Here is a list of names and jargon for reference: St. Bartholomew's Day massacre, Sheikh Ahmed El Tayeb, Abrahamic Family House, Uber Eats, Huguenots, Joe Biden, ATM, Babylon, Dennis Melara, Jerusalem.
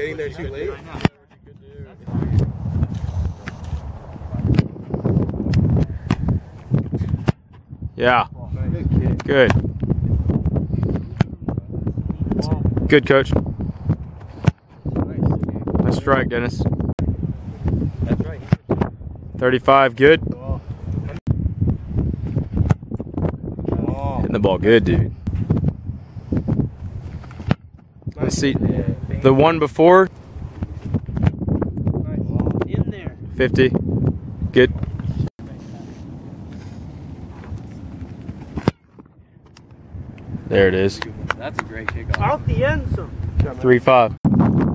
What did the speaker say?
getting there too late. Yeah. Good. Good, coach. Nice strike, Dennis. That's right. 35, good. Hitting the ball good, dude. Let's see. The one before. 50. Good. There it is. That's a great kickoff. Out the end zone. 3-5.